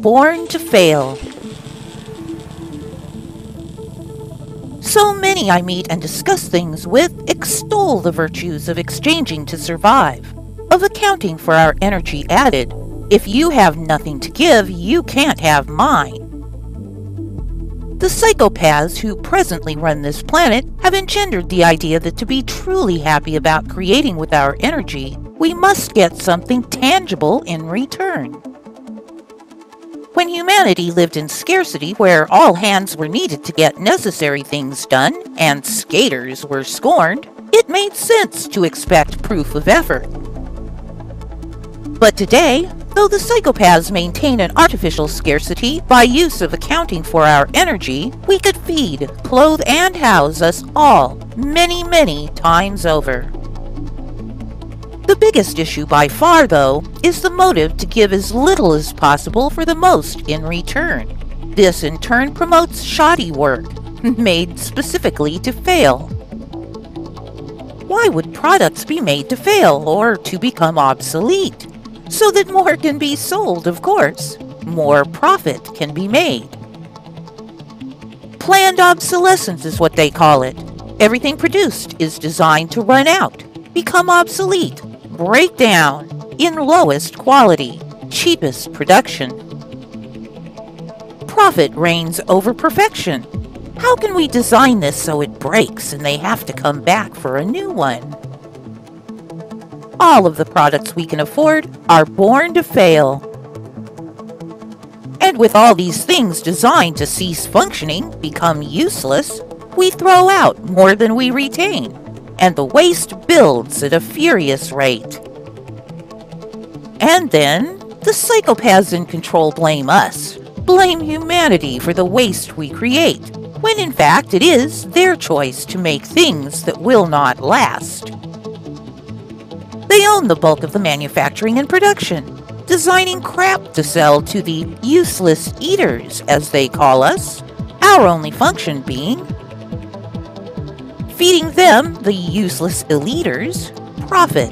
Born to fail. So many I meet and discuss things with extol the virtues of exchanging to survive, of accounting for our energy added. If you have nothing to give, you can't have mine. The psychopaths who presently run this planet have engendered the idea that to be truly happy about creating with our energy, we must get something tangible in return. When humanity lived in scarcity where all hands were needed to get necessary things done and skaters were scorned, it made sense to expect proof of effort. But today, though the psychopaths maintain an artificial scarcity by use of accounting for our energy, we could feed, clothe, and house us all many, many times over. The biggest issue by far, though, is the motive to give as little as possible for the most in return. This in turn promotes shoddy work, made specifically to fail. Why would products be made to fail or to become obsolete? So that more can be sold, of course. More profit can be made. Planned obsolescence is what they call it. Everything produced is designed to run out, become obsolete, break down, in lowest quality, cheapest production. Profit reigns over perfection. How can we design this so it breaks and they have to come back for a new one? All of the products we can afford are born to fail. And with all these things designed to cease functioning, become useless, we throw out more than we retain, and the waste builds at a furious rate. And then, the psychopaths in control blame us, blame humanity for the waste we create, when in fact it is their choice to make things that will not last. They own the bulk of the manufacturing and production, designing crap to sell to the useless eaters, as they call us, our only function being feeding them, the useless eliters, profit.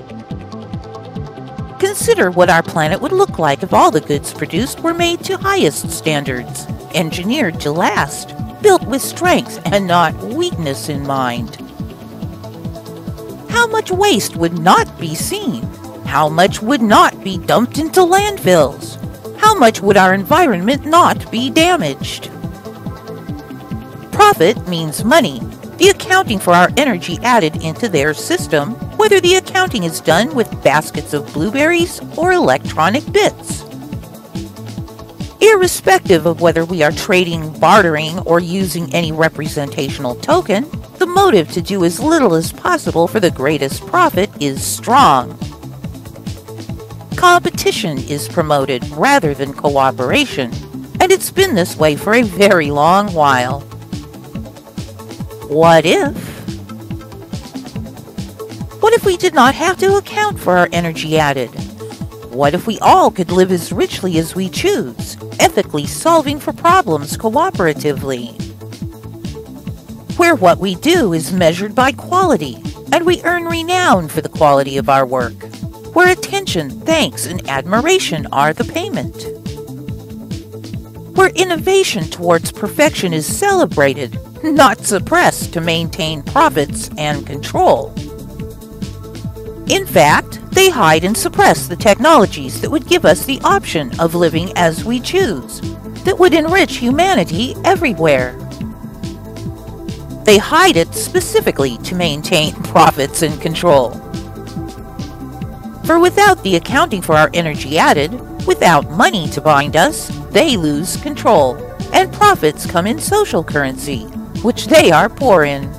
Consider what our planet would look like if all the goods produced were made to highest standards, engineered to last, built with strength and not weakness in mind. How much waste would not be seen? How much would not be dumped into landfills? How much would our environment not be damaged? Profit means money. The accounting for our energy added into their system, whether the accounting is done with baskets of blueberries or electronic bits. Irrespective of whether we are trading, bartering, or using any representational token, the motive to do as little as possible for the greatest profit is strong. Competition is promoted rather than cooperation, and it's been this way for a very long while. What if? What if we did not have to account for our energy added? What if we all could live as richly as we choose, ethically solving for problems cooperatively? Where what we do is measured by quality, and we earn renown for the quality of our work, where attention, thanks, and admiration are the payment. Where innovation towards perfection is celebrated, not suppressed to maintain profits and control. In fact, they hide and suppress the technologies that would give us the option of living as we choose, that would enrich humanity everywhere. They hide it specifically to maintain profits and control. For without the accounting for our energy added, without money to bind us, they lose control, and profits come in social currency, which they are poor in.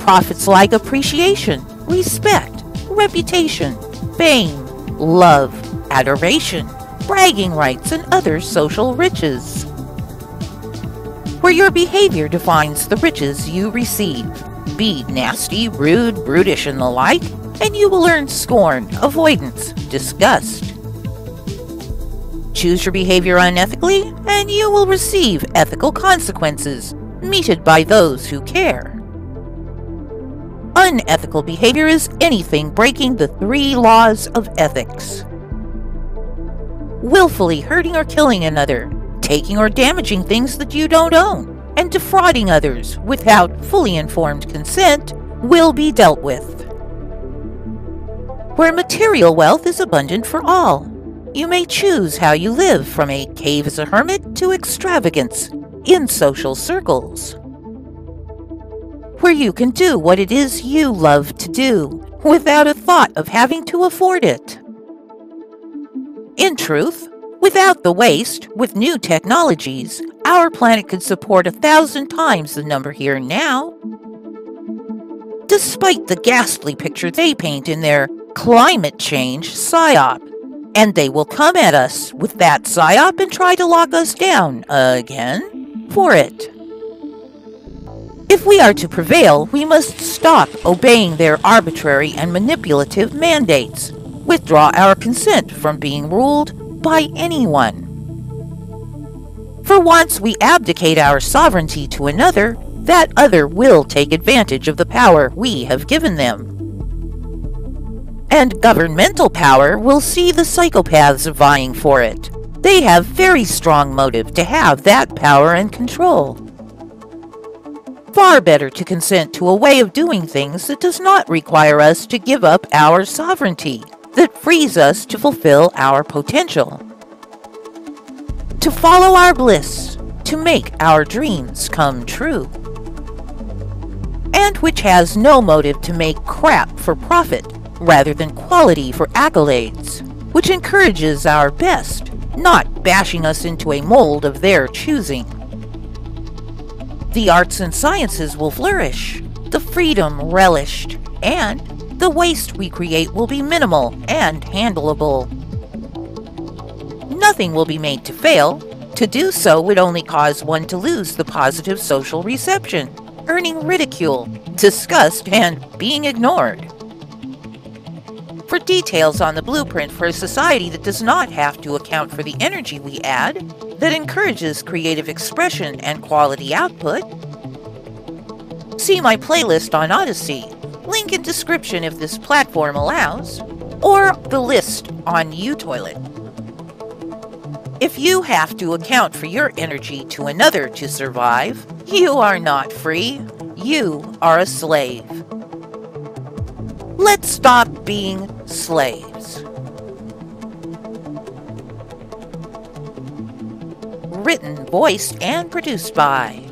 Profits like appreciation, respect, reputation, fame, love, adoration, bragging rights, and other social riches. Where your behavior defines the riches you receive. Be nasty, rude, brutish, and the like, and you will earn scorn, avoidance, disgust. choose your behavior unethically, and you will receive ethical consequences, meted by those who care. Unethical behavior is anything breaking the 3 laws of ethics. Willfully hurting or killing another, taking or damaging things that you don't own, and defrauding others without fully informed consent will be dealt with. Where material wealth is abundant for all, you may choose how you live, from a cave as a hermit to extravagance in social circles. Where you can do what it is you love to do without a thought of having to afford it. In truth, without the waste, with new technologies, our planet could support 1,000 times the number here now. Despite the ghastly picture they paint in their climate change psyop, and they will come at us with that psyop and try to lock us down again for it. If we are to prevail, we must stop obeying their arbitrary and manipulative mandates, withdraw our consent from being ruled by anyone. For once we abdicate our sovereignty to another, that other will take advantage of the power we have given them. And governmental power will see the psychopaths vying for it. They have very strong motive to have that power and control. Far better to consent to a way of doing things that does not require us to give up our sovereignty, that frees us to fulfill our potential, to follow our bliss, to make our dreams come true, and which has no motive to make crap for profit, rather than quality for accolades, which encourages our best, not bashing us into a mold of their choosing. The arts and sciences will flourish, the freedom relished, and the waste we create will be minimal and handleable. Nothing will be made to fail. To do so would only cause one to lose the positive social reception, earning ridicule, disgust, and being ignored. For details on the blueprint for a society that does not have to account for the energy we add, that encourages creative expression and quality output, see my playlist on Odysee, link in description if this platform allows, or the list on uToilet. If you have to account for your energy to another to survive, you are not free, you are a slave. Let's stop being slaves. Written, voiced, and produced by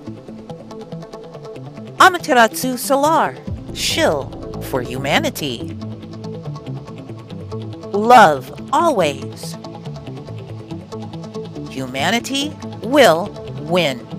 Amaterasu Solar, shill for humanity. Love always. Humanity will win.